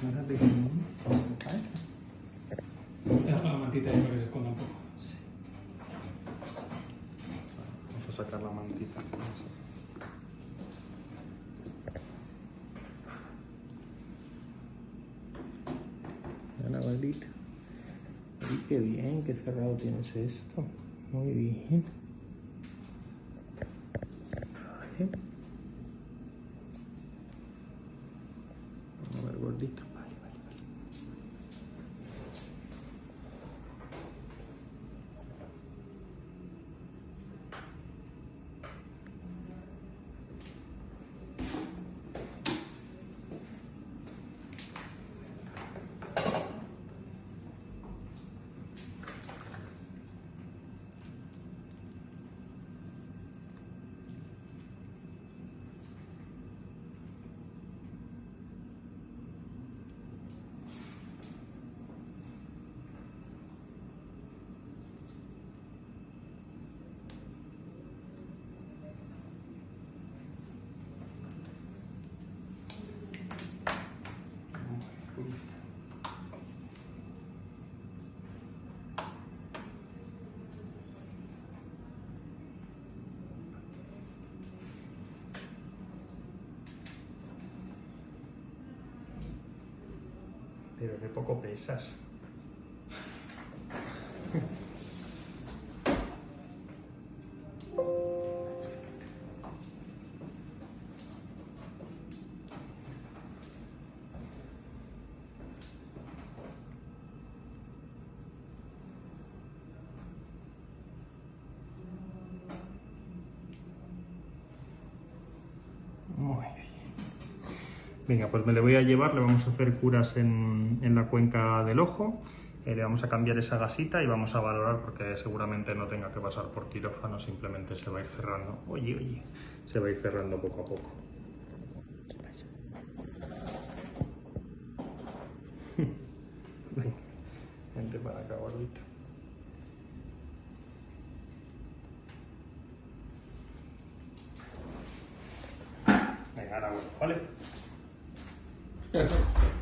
Agárrate con la mantita ahí para que se esconda un poco. Sí. Vamos a sacar la mantita. Mira la balita. Y qué bien, qué cerrado tienes esto. Muy bien. Vale. Vamos a ver gordito. Vale, vale, pero qué poco pesas. Muy bien. Venga, pues me le voy a llevar, le vamos a hacer curas en la cuenca del ojo, le vamos a cambiar esa gasita y vamos a valorar porque seguramente no tenga que pasar por quirófano, simplemente se va a ir cerrando. Oye, oye, se va a ir cerrando poco a poco. Venga, vente para acá, gordita. Venga, ahora bueno, ¿vale? Perfecto.